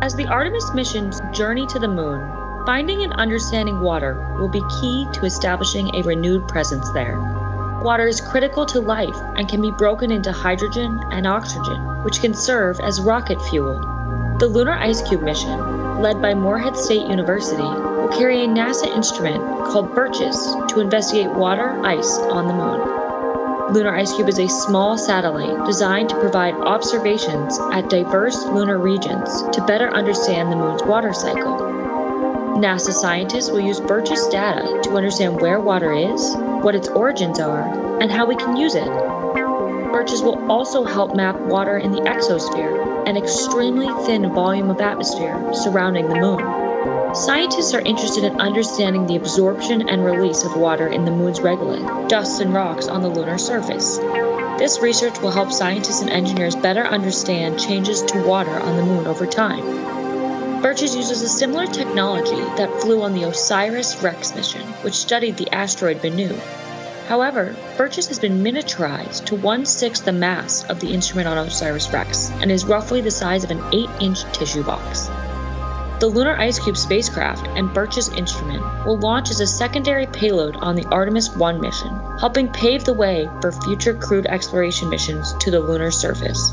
As the Artemis mission's journey to the moon, finding and understanding water will be key to establishing a renewed presence there. Water is critical to life and can be broken into hydrogen and oxygen, which can serve as rocket fuel. The Lunar IceCube mission, led by Morehead State University, will carry a NASA instrument called BIRCHES to investigate water ice on the moon. Lunar IceCube is a small satellite designed to provide observations at diverse lunar regions to better understand the moon's water cycle. NASA scientists will use BIRCHES data to understand where water is, what its origins are, and how we can use it. BIRCHES will also help map water in the exosphere, an extremely thin volume of atmosphere surrounding the moon. Scientists are interested in understanding the absorption and release of water in the moon's regolith, dust and rocks on the lunar surface. This research will help scientists and engineers better understand changes to water on the moon over time. BIRCHES uses a similar technology that flew on the OSIRIS-REx mission, which studied the asteroid Bennu. However, BIRCHES has been miniaturized to 1/6 the mass of the instrument on OSIRIS-REx and is roughly the size of an 8-inch tissue box. The Lunar IceCube spacecraft and BIRCHES instrument will launch as a secondary payload on the Artemis 1 mission, helping pave the way for future crewed exploration missions to the lunar surface.